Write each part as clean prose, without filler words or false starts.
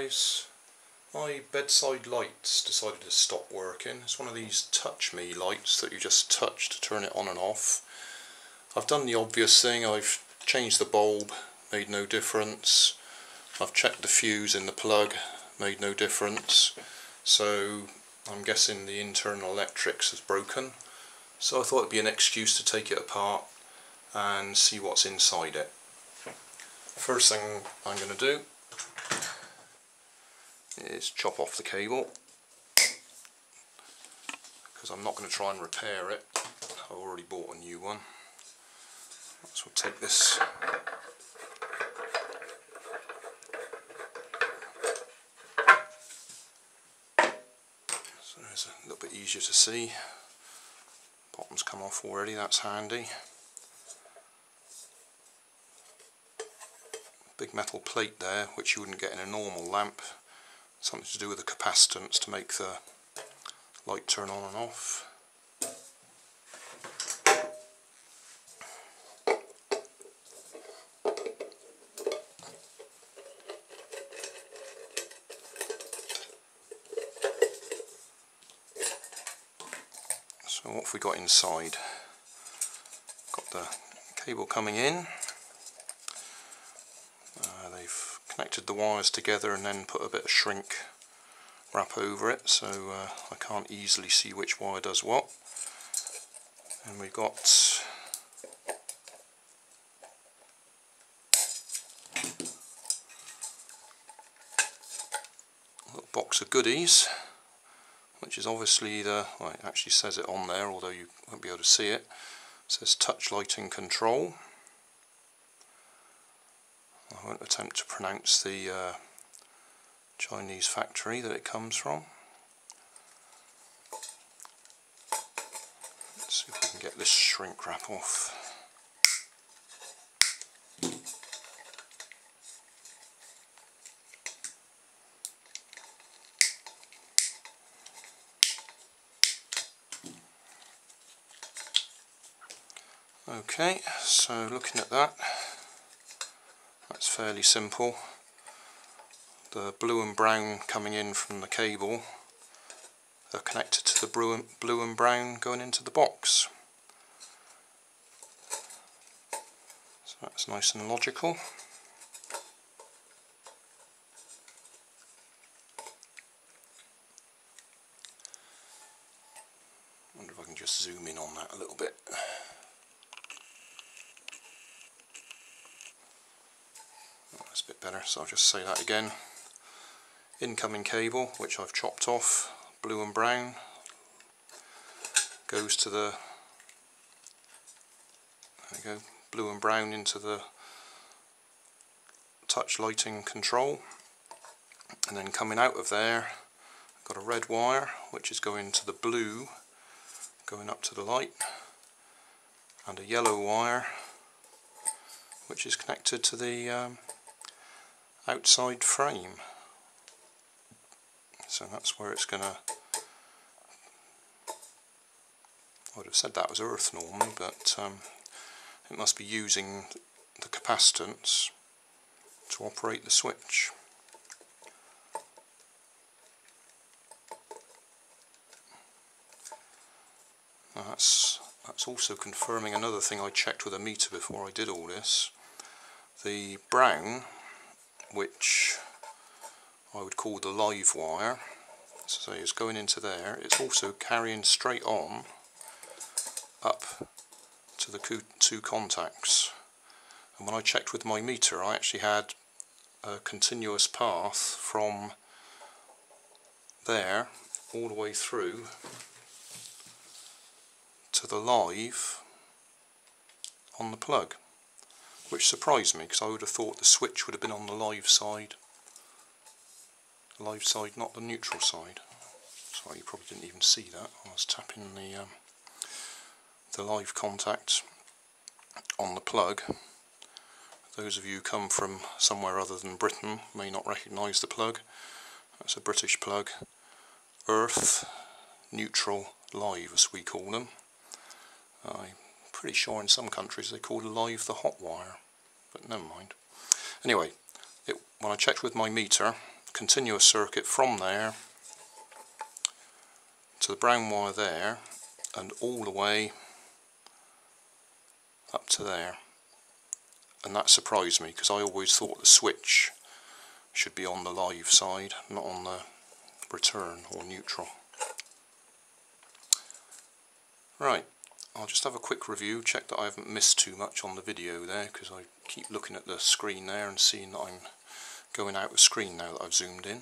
guys, my bedside lights decided to stop working. It's one of these touch me lights that you just touch to turn it on and off. I've done the obvious thing, I've changed the bulb, made no difference. I've checked the fuse in the plug, made no difference. So I'm guessing the internal electrics is broken. So I thought it'd be an excuse to take it apart and see what's inside it. First thing I'm going to do is chop off the cable, because I'm not going to try and repair it. I've already bought a new one. So we'll take this so it's a little bit easier to see. Bottom's come off already, that's handy. Big metal plate there, which you wouldn't get in a normal lamp. Something to do with the capacitance to make the light turn on and off. So what have we got inside? Got the cable coming in. Connected the wires together and then put a bit of shrink wrap over it, so I can't easily see which wire does what. And we've got a little box of goodies, which is obviously the, well, it actually says it on there, although you won't be able to see it. It says touch lighting control. I won't attempt to pronounce the Chinese factory that it comes from. Let's see if we can get this shrink wrap off. Okay, so looking at that, that's fairly simple. The blue and brown coming in from the cable are connected to the blue and brown going into the box. So that's nice and logical. I wonder if I can just zoom in on that a little bit. That's a bit better, so I'll just say that again. Incoming cable, which I've chopped off, blue and brown, goes to the, there we go, blue and brown into the touch lighting control, and then coming out of there I've got a red wire which is going to the blue, going up to the light, and a yellow wire which is connected to the outside frame. So that's where it's gonna, I would have said that was earth normally, but it must be using the capacitance to operate the switch. Now that's also confirming another thing I checked with a meter before I did all this. The brown, which I would call the live wire, so it's going into there, it's also carrying straight on up to the two contacts. And when I checked with my meter, I actually had a continuous path from there all the way through to the live on the plug, which surprised me, because I would have thought the switch would have been on the live side, not the neutral side. Sorry, you probably didn't even see that. I was tapping the live contact on the plug. Those of you who come from somewhere other than Britain may not recognise the plug. That's a British plug. Earth, neutral, live as we call them. I'm pretty sure in some countries they call live the hot wire, but never mind. Anyway, when I checked with my meter, continuous circuit from there to the brown wire there and all the way up to there. And that surprised me, because I always thought the switch should be on the live side, not on the return or neutral. Right, I'll just have a quick review, check that I haven't missed too much on the video there, because I keep looking at the screen there and seeing that I'm going out of screen now that I've zoomed in.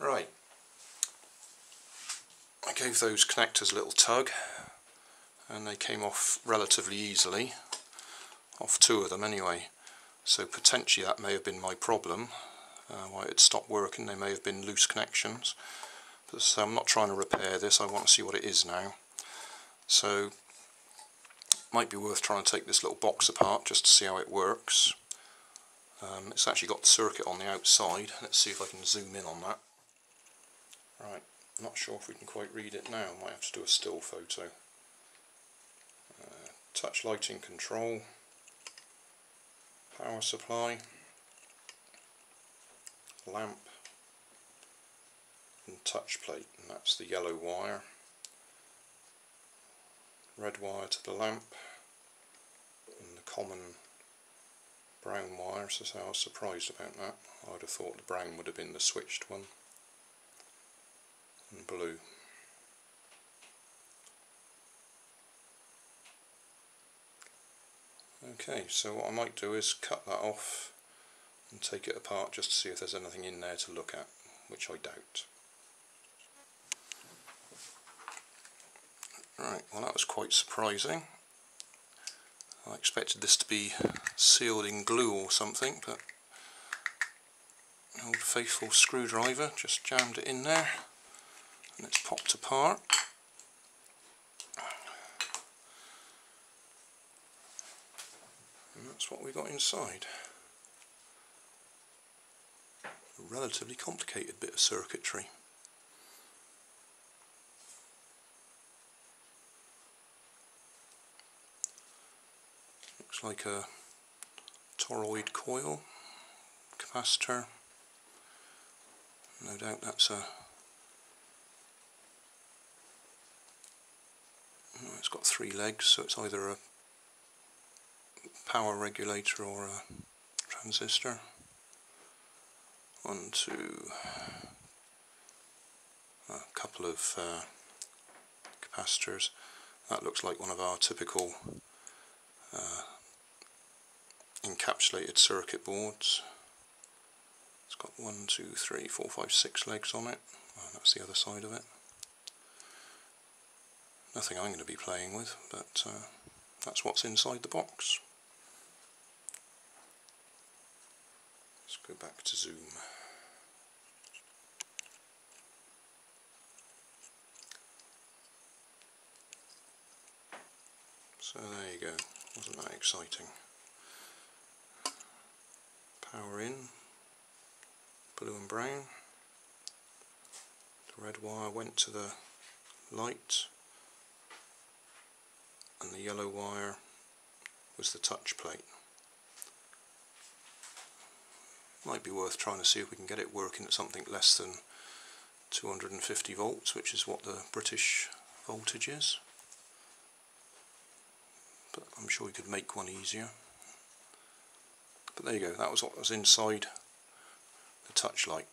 Right, I gave those connectors a little tug and they came off relatively easily, off two of them anyway, so potentially that may have been my problem, why it stopped working. They may have been loose connections. So I'm not trying to repair this, I want to see what it is now. So might be worth trying to take this little box apart just to see how it works. It's actually got the circuit on the outside. Let's see if I can zoom in on that. Right, not sure if we can quite read it now, might have to do a still photo. Touch lighting control, power supply, lamp, and touch plate, and that's the yellow wire. Red wire to the lamp and the common brown wire, so I was surprised about that. I would have thought the brown would have been the switched one, and blue. Okay, so what I might do is cut that off and take it apart just to see if there's anything in there to look at, which I doubt. Right, well that was quite surprising. I expected this to be sealed in glue or something, but an old faithful screwdriver just jammed it in there and it's popped apart. And that's what we got inside. A relatively complicated bit of circuitry. Looks like a toroid coil, capacitor, no doubt that's a... No, it's got three legs, so it's either a power regulator or a transistor. 1, 2, a couple of capacitors. That looks like one of our typical encapsulated circuit boards. It's got 1, 2, 3, 4, 5, 6 legs on it. Oh, that's the other side of it. Nothing I'm going to be playing with, but that's what's inside the box. Let's go back to zoom. So there you go, wasn't that exciting? Power in, blue and brown, the red wire went to the light, and the yellow wire was the touch plate. Might be worth trying to see if we can get it working at something less than 250 volts, which is what the British voltage is. But I'm sure we could make one easier. But there you go, that was what was inside the touchlight.